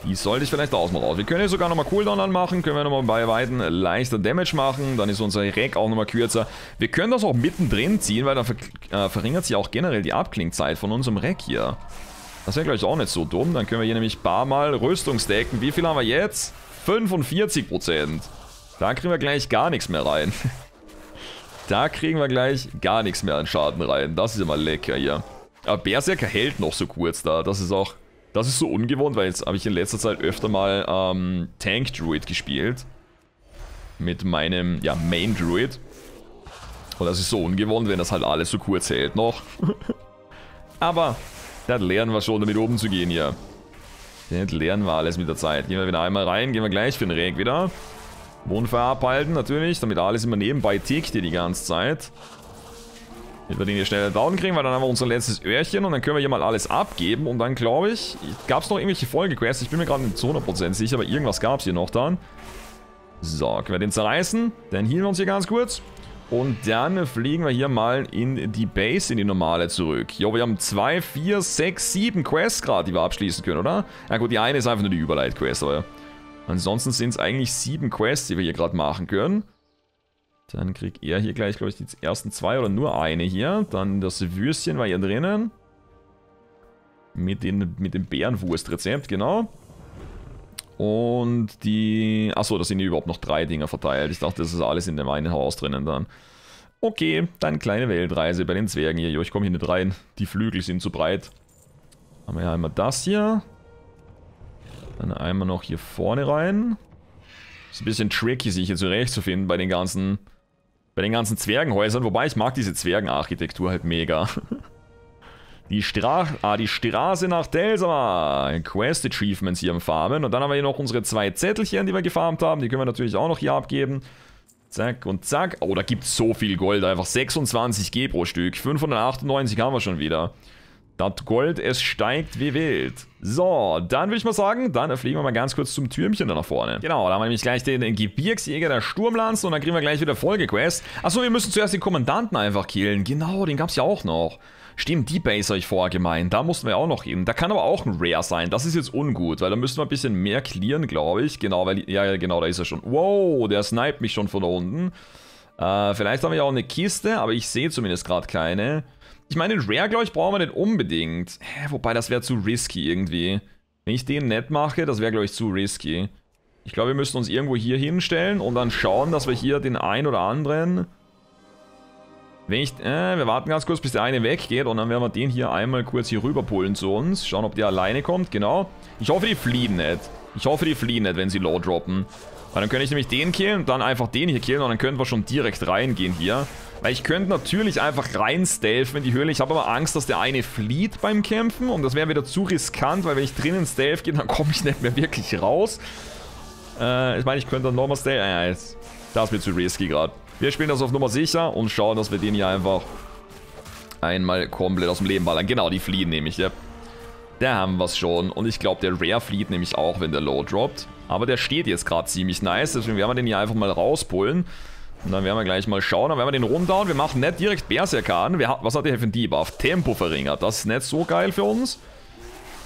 Wir können hier sogar nochmal Cooldown anmachen. Können wir nochmal bei Weitem leichter Damage machen. Dann ist unser Reg auch nochmal kürzer. Wir können das auch mittendrin ziehen, weil dann verringert sich auch generell die Abklingzeit von unserem Reg hier. Das wäre, glaube ich, auch nicht so dumm. Dann können wir hier nämlich ein paar Mal Rüstung stacken. Wie viel haben wir jetzt? 45%. Da kriegen wir gleich gar nichts mehr rein. An Schaden rein. Das ist immer lecker hier. Aber Berserker hält noch so kurz da. Das ist auch... Das ist so ungewohnt, weil jetzt habe ich in letzter Zeit öfter mal Tank-Druid gespielt. Mit meinem, ja, Main-Druid. Und das ist so ungewohnt, wenn das halt alles so kurz hält noch. Aber das lernen wir schon, damit oben zu gehen hier. Das lernen wir alles mit der Zeit. Gehen wir wieder einmal rein, gehen wir gleich für den Reg wieder. Moonfire abhalten natürlich, damit alles immer nebenbei tickt hier die ganze Zeit. Damit wir den hier schneller down kriegen, weil dann haben wir unser letztes Öhrchen und dann können wir hier mal alles abgeben. Und dann glaube ich, gab es noch irgendwelche Folgequests. Ich bin mir gerade nicht zu 100% sicher, aber irgendwas gab es hier noch dann. So, können wir den zerreißen. Dann healen wir uns hier ganz kurz. Und dann fliegen wir hier mal in die Base, in die normale zurück. Jo, wir haben 2, 4, 6, 7 Quests gerade, die wir abschließen können, oder? Ja gut, die eine ist einfach nur die Überleit-Quest, aber... Ansonsten sind es eigentlich 7 Quests, die wir hier gerade machen können. Dann kriegt er hier gleich, glaube ich, die ersten 2 oder nur eine hier. Dann das Würstchen war hier drinnen. Mit dem Bärenwurstrezept, genau. Und die... Achso, da sind hier überhaupt noch 3 Dinger verteilt. Ich dachte, das ist alles in dem einen Haus drinnen dann. Okay, dann kleine Weltreise bei den Zwergen hier. Jo, ich komme hier nicht rein. Die Flügel sind zu breit. Haben wir ja einmal das hier. Dann einmal noch hier vorne rein. Ist ein bisschen tricky, sich hier zurechtzufinden bei den ganzen Zwergenhäusern. Wobei, ich mag diese Zwergenarchitektur halt mega. Die Straße nach Delsama. Quest Achievements hier am Farmen. Und dann haben wir hier noch unsere 2 Zettelchen, die wir gefarmt haben. Die können wir natürlich auch noch hier abgeben. Zack und zack. Oh, da gibt es so viel Gold. Einfach 26G pro Stück. 598 haben wir schon wieder. Das Gold, es steigt wie wild. So, dann würde ich mal sagen, dann fliegen wir mal ganz kurz zum Türmchen da nach vorne. Genau, da haben wir nämlich gleich den Gebirgsjäger der Sturmlanzen und dann kriegen wir gleich wieder Folgequest. Achso, wir müssen zuerst den Kommandanten einfach killen. Genau, den gab es ja auch noch. Stimmt, die Base habe ich vorher gemeint. Da mussten wir auch noch hin. Da kann aber auch ein Rare sein. Das ist jetzt ungut, weil da müssen wir ein bisschen mehr clearen, glaube ich. Genau, weil... Ja, genau, da ist er schon. Wow, der sniped mich schon von da unten. Vielleicht haben wir ja auch eine Kiste, aber ich sehe zumindest gerade keine... Ich meine, den Rare, glaube ich, brauchen wir nicht unbedingt. Wobei, das wäre zu risky irgendwie. Wenn ich den nett mache, das wäre, glaube ich, zu risky. Ich glaube, wir müssen uns irgendwo hier hinstellen und dann schauen, dass wir hier den einen oder anderen... Wenn ich... wir warten ganz kurz, bis der eine weggeht und dann werden wir den hier einmal kurz hier rüberpullen zu uns. Schauen, ob der alleine kommt, genau. Ich hoffe, die fliehen nicht. Wenn sie low droppen. Weil dann könnte ich nämlich den killen und dann einfach den hier killen und dann könnten wir schon direkt reingehen hier. Weil ich könnte natürlich einfach rein stealthen in die Höhle. Ich habe aber Angst, dass der eine flieht beim Kämpfen. Und das wäre wieder zu riskant, weil wenn ich drinnen stealth gehe, dann komme ich nicht mehr wirklich raus. Ich meine, ich könnte dann nochmal stealthen. Das wird zu risky gerade. Wir spielen das auf Nummer sicher und schauen, dass wir den hier einfach einmal komplett aus dem Leben ballern. Genau, die fliehen nämlich, ja. Da haben wir es schon. Und ich glaube, der Rare flieht nämlich auch, wenn der Low droppt. Aber der steht jetzt gerade ziemlich nice. Deswegen werden wir den hier einfach mal rauspullen. Und dann werden wir gleich mal schauen. Dann werden wir den runterhauen. Wir machen nicht direkt Berserker an. Was hat der hier für ein Debuff? Tempo verringert. Das ist nicht so geil für uns.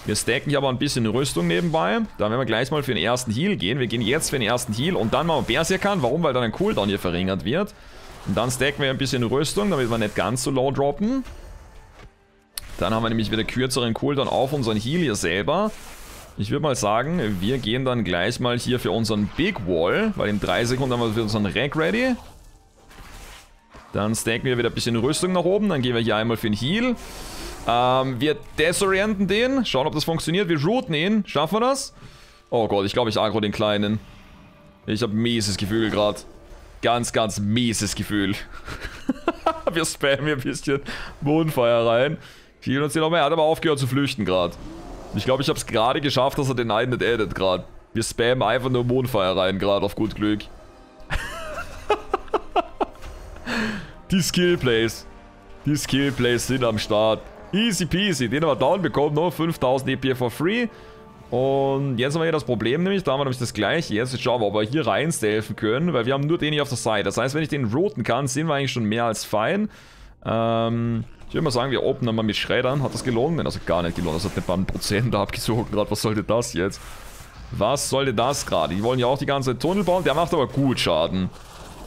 Wir stacken hier aber ein bisschen Rüstung nebenbei. Dann werden wir gleich mal für den ersten Heal gehen. Wir gehen jetzt für den ersten Heal und dann machen wir Berserker an. Warum? Weil dann ein Cooldown hier verringert wird. Und dann stacken wir ein bisschen Rüstung, damit wir nicht ganz so low droppen. Dann haben wir nämlich wieder kürzeren Cooldown auf unseren Heal hier selber. Ich würde mal sagen, wir gehen dann gleich mal hier für unseren Big Wall. Weil in 3 Sekunden haben wir für unseren Reg ready. Dann stacken wir wieder ein bisschen Rüstung nach oben. Dann gehen wir hier einmal für den Heal. Wir desorienten den. Schauen, ob das funktioniert. Wir rooten ihn. Schaffen wir das? Oh Gott, ich glaube, ich aggro den Kleinen. Ich habe mieses Gefühl gerade. Ganz, ganz mieses Gefühl. Wir spammen hier ein bisschen Moonfire rein. Schieben uns hier noch mehr. Er hat aber aufgehört zu flüchten gerade. Ich glaube, ich habe es gerade geschafft, dass er den einen nicht addet gerade. Wir spammen einfach nur Moonfire rein gerade, auf gut Glück. Die Skillplays. Die Skillplays sind am Start. Easy peasy. Den haben wir down bekommen. Nur 5000 EP for free. Und jetzt haben wir hier das Problem nämlich. Da haben wir nämlich das gleiche. Jetzt schauen wir, ob wir hier rein helfen können. Weil wir haben nur den hier auf der Seite. Das heißt, wenn ich den roten kann, sind wir eigentlich schon mehr als fein. Ich würde mal sagen, wir openen mal mit Schreddern. Hat das gelohnt? Nein, das hat gar nicht gelohnt. Das hat ein paar Prozent abgezogen gerade. Was sollte das jetzt? Was sollte das gerade? Die wollen ja auch die ganze Tunnel bauen. Der macht aber gut Schaden.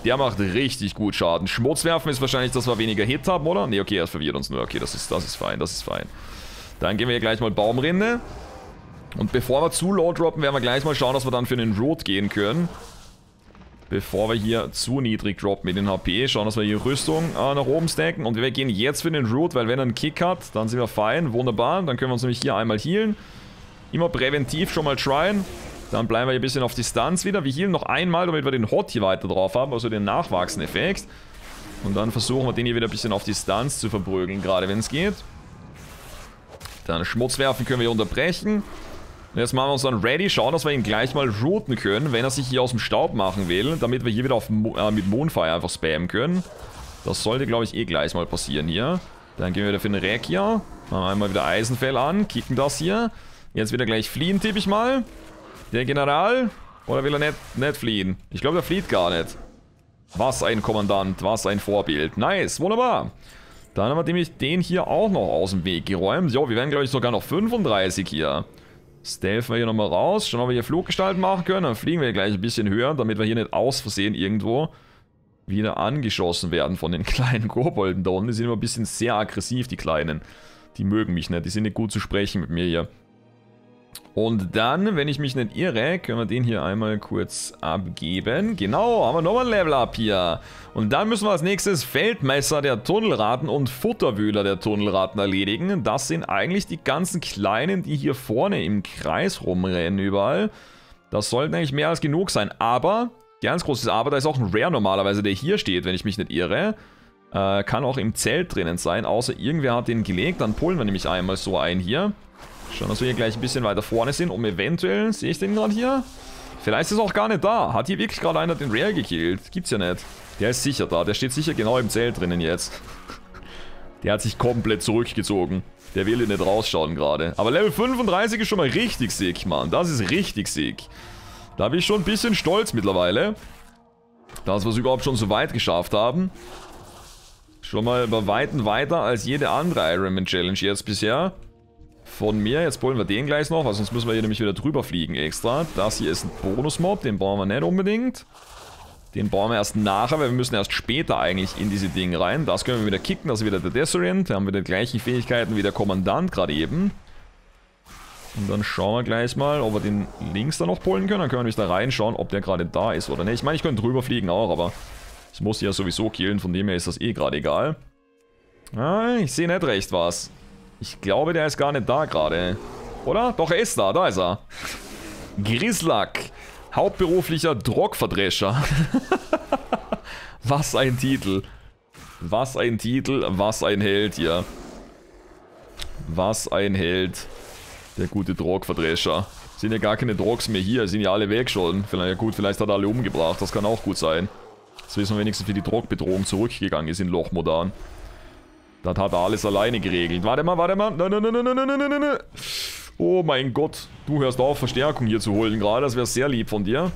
Der macht richtig gut Schaden. Schmutzwerfen ist wahrscheinlich, dass wir weniger Hit haben, oder? Ne, okay, das verwirrt uns nur. Okay, das ist fein, das ist fein. Dann gehen wir hier gleich mal Baumrinde. Und bevor wir zu low droppen, werden wir gleich mal schauen, dass wir dann für den Root gehen können. Bevor wir hier zu niedrig droppen mit den HP, schauen, dass wir hier Rüstung nach oben stacken. Und wir gehen jetzt für den Root, weil wenn er einen Kick hat, dann sind wir fein. Wunderbar. Dann können wir uns nämlich hier einmal healen. Immer präventiv schon mal tryen. Dann bleiben wir hier ein bisschen auf Distanz wieder. Wir healen noch einmal, damit wir den Hot hier weiter drauf haben, also den Nachwachsen-Effekt. Und dann versuchen wir den hier wieder ein bisschen auf Distanz zu verprügeln, gerade wenn es geht. Dann Schmutz werfen können wir hier unterbrechen. Und jetzt machen wir uns dann ready, schauen, dass wir ihn gleich mal rooten können, wenn er sich hier aus dem Staub machen will, damit wir hier wieder auf mit Moonfire einfach spammen können. Das sollte, glaube ich, eh gleich mal passieren hier. Dann gehen wir wieder für den Rek hier, machen einmal wieder Eisenfell an, kicken das hier. Jetzt wieder gleich fliehen, tippe ich mal. Der General, oder will er nicht fliehen? Ich glaube, der flieht gar nicht. Was ein Kommandant, was ein Vorbild. Nice, wunderbar. Dann haben wir nämlich den hier auch noch aus dem Weg geräumt. Jo, wir werden, glaube ich, sogar noch 35 hier. Stealth wir hier nochmal raus. Schauen, ob wir hier Fluggestalt machen können. Dann fliegen wir hier gleich ein bisschen höher, damit wir hier nicht aus Versehen irgendwo wieder angeschossen werden von den kleinen Kobolden da unten. Die sind immer ein bisschen sehr aggressiv, die Kleinen. Die mögen mich nicht. Die sind nicht gut zu sprechen mit mir hier. Und dann, wenn ich mich nicht irre, können wir den hier einmal kurz abgeben. Genau, haben wir nochmal ein Level Up hier. Und dann müssen wir als nächstes Feldmesser der Tunnelratten und Futterwühler der Tunnelratten erledigen. Das sind eigentlich die ganzen Kleinen, die hier vorne im Kreis rumrennen überall. Das sollten eigentlich mehr als genug sein. Aber, ganz großes Aber, da ist auch ein Rare normalerweise, der hier steht, wenn ich mich nicht irre. Kann auch im Zelt drinnen sein, außer irgendwer hat den gelegt. Dann pullen wir nämlich einmal so einen hier. Schauen, dass wir hier gleich ein bisschen weiter vorne sind, um eventuell, sehe ich den gerade hier? Vielleicht ist er auch gar nicht da. Hat hier wirklich gerade einer den Rare gekillt? Gibt's ja nicht. Der ist sicher da. Der steht sicher genau im Zelt drinnen jetzt. Der hat sich komplett zurückgezogen. Der will hier nicht rausschauen gerade. Aber Level 35 ist schon mal richtig sick, Mann. Das ist richtig sick. Da bin ich schon ein bisschen stolz mittlerweile. Dass wir es überhaupt schon so weit geschafft haben. Schon mal bei Weitem weiter als jede andere Ironman Challenge jetzt bisher. Von mir, jetzt pullen wir den gleich noch, weil sonst müssen wir hier nämlich wieder drüber fliegen extra. Das hier ist ein Bonusmob, den brauchen wir nicht unbedingt. Den brauchen wir erst nachher, weil wir müssen erst später eigentlich in diese Dinge rein. Das können wir wieder kicken, das ist wieder der Desorient. Da haben wir die gleichen Fähigkeiten wie der Kommandant gerade eben. Und dann schauen wir gleich mal, ob wir den links da noch pullen können. Dann können wir nämlich da reinschauen, ob der gerade da ist oder nicht. Ich meine, ich könnte drüber fliegen auch, aber ich muss ja sowieso killen, von dem her ist das eh gerade egal. Ah, ich sehe nicht recht was. Ich glaube, der ist gar nicht da gerade. Oder? Doch, er ist da. Da ist er. Grislack. Hauptberuflicher Drogverdrescher. Was ein Titel. Was ein Titel. Was ein Held hier. Was ein Held. Der gute Drogverdrescher. Sind ja gar keine Drogs mehr hier. Sind ja alle weg schon. Vielleicht, ja gut, vielleicht hat er alle umgebracht. Das kann auch gut sein. So ist man wenigstens für die Drogbedrohung zurückgegangen ist in Loch Modan. Das hat er alles alleine geregelt. Warte mal, warte mal. Nein. Oh mein Gott. Du hörst auf, Verstärkung hier zu holen gerade. Das wäre sehr lieb von dir.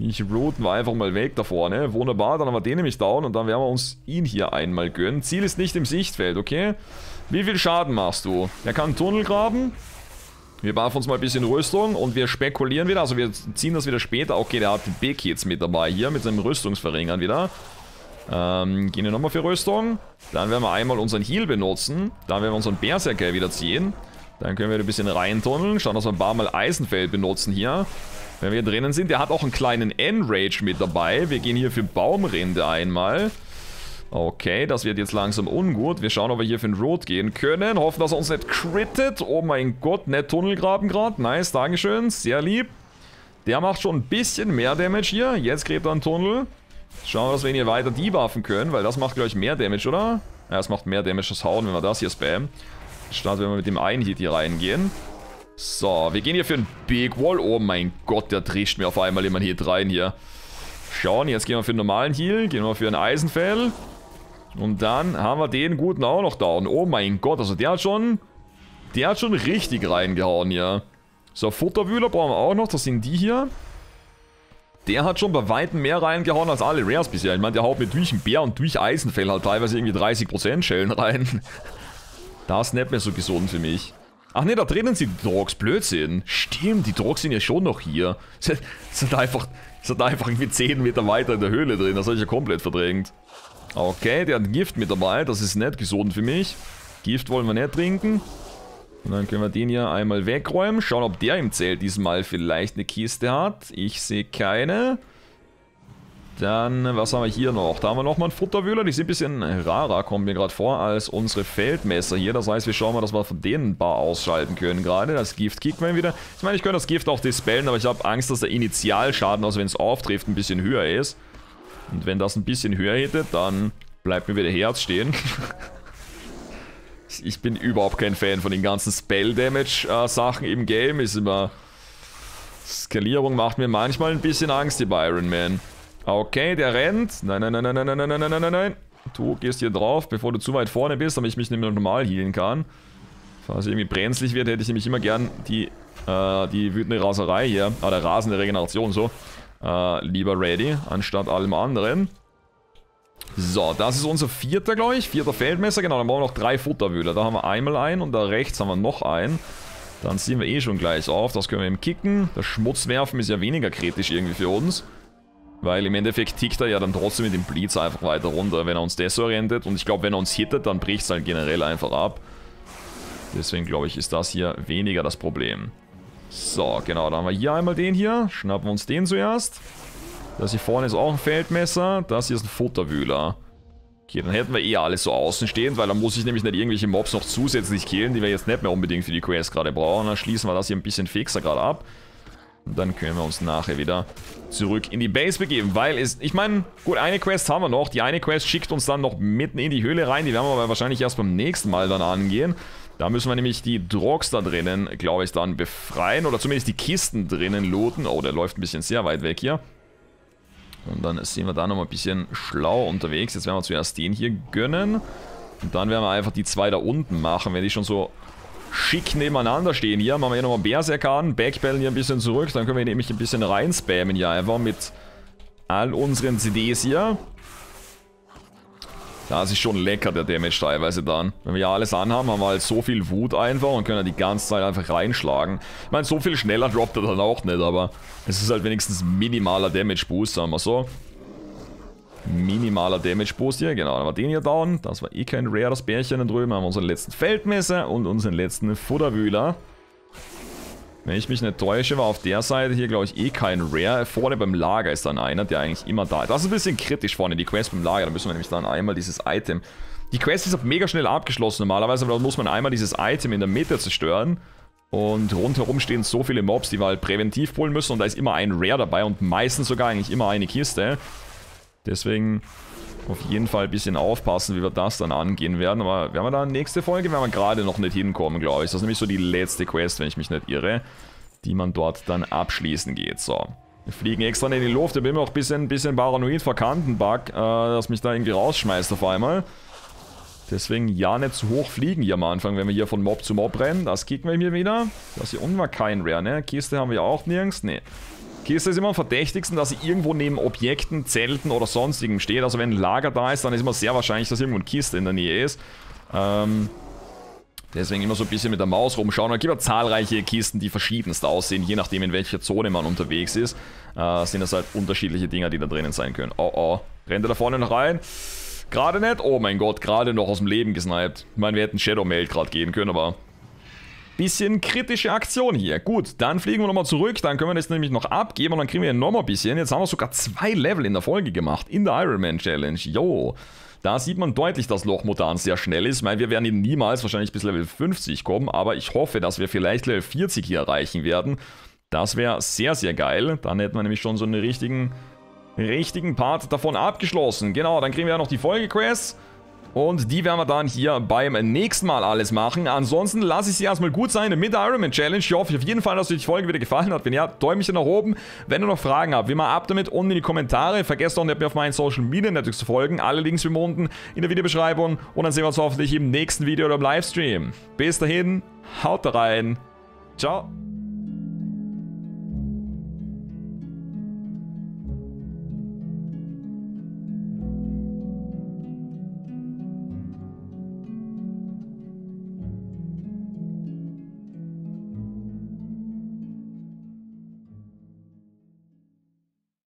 Ich routen wir einfach mal weg da vorne. Wunderbar, dann haben wir den nämlich down und dann werden wir uns ihn hier einmal gönnen. Ziel ist nicht im Sichtfeld, okay? Wie viel Schaden machst du? Er kann einen Tunnel graben. Wir buffen uns mal ein bisschen Rüstung und wir spekulieren wieder. Also wir ziehen das wieder später. Okay, der hat den Big jetzt mit dabei hier mit seinem Rüstungsverringern wieder. Gehen wir nochmal für Rüstung. Dann werden wir einmal unseren Heal benutzen. Dann werden wir unseren Berserker wieder ziehen. Dann können wir ein bisschen reintunneln. Schauen, dass wir ein paar Mal Eisenfeld benutzen hier. Wenn wir drinnen sind. Der hat auch einen kleinen Enrage mit dabei. Wir gehen hier für Baumrinde einmal. Okay, das wird jetzt langsam ungut. Wir schauen, ob wir hier für den Root gehen können. Hoffen, dass er uns nicht crittet. Oh mein Gott, nicht Tunnelgraben gerade. Nice, dankeschön. Sehr lieb. Der macht schon ein bisschen mehr Damage hier. Jetzt gräbt er einen Tunnel. Schauen wir, dass wir ihn hier weiter debuffen können, weil das macht, glaube ich, mehr Damage, oder? Ja, es macht mehr Damage als Hauen, wenn wir das hier spammen. Statt wenn wir mit dem einen Hit hier reingehen. So, wir gehen hier für einen Big Wall. Oh mein Gott, der trischt mir auf einmal immer einen Hit rein hier. Schauen, jetzt gehen wir für einen normalen Heal, gehen wir für einen Eisenfell. Und dann haben wir den Guten auch noch down. Oh mein Gott, also der hat schon richtig reingehauen hier. So, Futterwühler brauchen wir auch noch, das sind die hier. Der hat schon bei Weitem mehr reingehauen als alle Rares bisher. Ich meine, der haut mir durch den Bär und durch Eisenfell halt teilweise irgendwie 30% Schellen rein. Das ist nicht mehr so gesund für mich. Ach ne, da drinnen sind die Drogs. Blödsinn. Stimmt, die Drogs sind ja schon noch hier. Es sind einfach irgendwie 10 Meter weiter in der Höhle drin. Das habe ich ja komplett verdrängt. Okay, der hat ein Gift mit dabei. Das ist nicht gesund für mich. Gift wollen wir nicht trinken. Und dann können wir den hier einmal wegräumen. Schauen, ob der im Zelt diesmal vielleicht eine Kiste hat. Ich sehe keine. Dann, was haben wir hier noch? Da haben wir nochmal einen Futterwühler. Die sind ein bisschen rarer, kommen mir gerade vor, als unsere Feldmesser hier. Das heißt, wir schauen mal, dass wir von denen ein paar ausschalten können gerade. Das Gift kickt man wieder. Ich meine, ich könnte das Gift auch dispellen, aber ich habe Angst, dass der Initialschaden, also wenn es auftrifft, ein bisschen höher ist. Und wenn das ein bisschen höher hittet, dann bleibt mir wieder Herz stehen. Ich bin überhaupt kein Fan von den ganzen Spell-Damage-Sachen im Game. Ist immer... Skalierung macht mir manchmal ein bisschen Angst, die Iron Man. Okay, der rennt. Nein. Du gehst hier drauf, bevor du zu weit vorne bist, damit ich mich nicht mehr normal healen kann. Falls irgendwie brenzlig wird, hätte ich nämlich immer gern die wütende Raserei hier. Ah, der rasende Regeneration, so. Lieber ready, anstatt allem anderen. So, das ist unser vierter, glaube ich. Vierter Feldmesser, genau. Dann brauchen wir noch 3 Futterwühler. Da haben wir einmal einen und da rechts haben wir noch einen. Dann ziehen wir eh schon gleich auf. Das können wir eben kicken. Das Schmutzwerfen ist ja weniger kritisch irgendwie für uns. Weil im Endeffekt tickt er ja dann trotzdem mit dem Blitz einfach weiter runter, wenn er uns desorientiert. Und ich glaube, wenn er uns hittet, dann bricht es halt generell einfach ab. Deswegen, glaube ich, ist das hier weniger das Problem. So, genau. Dann haben wir hier einmal den hier. Schnappen wir uns den zuerst. Das hier vorne ist auch ein Feldmesser. Das hier ist ein Futterwühler. Okay, dann hätten wir eh alles so außen stehend, weil dann muss ich nämlich nicht irgendwelche Mobs noch zusätzlich killen, die wir jetzt nicht mehr unbedingt für die Quest gerade brauchen. Dann schließen wir das hier ein bisschen fixer gerade ab. Und dann können wir uns nachher wieder zurück in die Base begeben, weil es... Ich meine, gut, eine Quest haben wir noch. Die eine Quest schickt uns dann noch mitten in die Höhle rein. Die werden wir aber wahrscheinlich erst beim nächsten Mal dann angehen. Da müssen wir nämlich die Drogs da drinnen, glaube ich, dann befreien. Oder zumindest die Kisten drinnen looten. Oh, der läuft ein bisschen sehr weit weg hier. Und dann sind wir da nochmal ein bisschen schlau unterwegs. Jetzt werden wir zuerst den hier gönnen. Und dann werden wir einfach die 2 da unten machen, wenn die schon so... schick nebeneinander stehen hier. Machen wir hier nochmal Berserker an. Backpedalen hier ein bisschen zurück. Dann können wir nämlich ein bisschen reinspammen hier einfach mit all unseren CDs hier. Das ist schon lecker, der Damage teilweise dann. Wenn wir ja alles anhaben, haben wir halt so viel Wut einfach und können ja die ganze Zeit einfach reinschlagen. Ich meine, so viel schneller droppt er dann auch nicht, aber es ist halt wenigstens minimaler Damage Boost, sagen wir so. Minimaler Damage Boost hier, genau, dann war den hier down, das war eh kein Rare, das Bärchen da drüben, haben wir unseren letzten Feldmesser und unseren letzten Futterwühler. Wenn ich mich nicht täusche, war auf der Seite hier, glaube ich, eh kein Rare, vorne beim Lager ist dann einer, der eigentlich immer da ist. Das ist ein bisschen kritisch vorne, die Quest beim Lager, da müssen wir nämlich dann einmal dieses Item, die Quest ist mega schnell abgeschlossen normalerweise, aber da muss man einmal dieses Item in der Mitte zerstören. Und rundherum stehen so viele Mobs, die wir halt präventiv pullen müssen und da ist immer ein Rare dabei und meistens sogar eigentlich immer eine Kiste. Deswegen auf jeden Fall ein bisschen aufpassen, wie wir das dann angehen werden. Aber werden wir da nächste Folge, werden wir gerade noch nicht hinkommen, glaube ich. Das ist nämlich so die letzte Quest, wenn ich mich nicht irre, die man dort dann abschließen geht. So. Wir fliegen extra in die Luft. Ich bin mir auch ein bisschen paranoid verkannt, ein Bug, dass mich da irgendwie rausschmeißt auf einmal. Deswegen ja nicht zu hoch fliegen hier am Anfang, wenn wir hier von Mob zu Mob rennen. Das kicken wir hier wieder. Das hier unten war kein Rare, ne? Kiste haben wir auch nirgends. Ne. Kiste ist immer am verdächtigsten, dass sie irgendwo neben Objekten, Zelten oder sonstigem steht. Also wenn ein Lager da ist, dann ist immer sehr wahrscheinlich, dass irgendwo eine Kiste in der Nähe ist. Deswegen immer so ein bisschen mit der Maus rumschauen. Da gibt es zahlreiche Kisten, die verschiedenst aussehen, je nachdem in welcher Zone man unterwegs ist. Sind das halt unterschiedliche Dinger, die da drinnen sein können. Oh oh, rennt er da vorne noch rein? Gerade nicht? Oh mein Gott, gerade noch aus dem Leben gesniped. Ich meine, wir hätten Shadow Mail gerade gehen können, aber... Bisschen kritische Aktion hier. Gut, dann fliegen wir nochmal zurück, dann können wir das nämlich noch abgeben und dann kriegen wir nochmal ein bisschen. Jetzt haben wir sogar 2 Level in der Folge gemacht, in der Ironman Challenge. Jo. Da sieht man deutlich, dass Loch Modan sehr schnell ist. Ich meine, wir werden ihn niemals wahrscheinlich bis Level 50 kommen, aber ich hoffe, dass wir vielleicht Level 40 hier erreichen werden. Das wäre sehr, sehr geil. Dann hätten wir nämlich schon so einen richtigen Part davon abgeschlossen. Genau, dann kriegen wir ja noch die Folgequests. Und die werden wir dann hier beim nächsten Mal alles machen. Ansonsten lasse ich sie erstmal gut sein mit der Ironman Challenge. Ich hoffe auf jeden Fall, dass euch die Folge wieder gefallen hat. Wenn ja, Däumchen nach oben. Wenn ihr noch Fragen habt, wie immer ab damit unten in die Kommentare. Vergesst auch nicht, mir auf meinen Social Media Networks zu folgen. Alle Links sind unten in der Videobeschreibung. Und dann sehen wir uns hoffentlich im nächsten Video oder im Livestream. Bis dahin, haut rein. Ciao.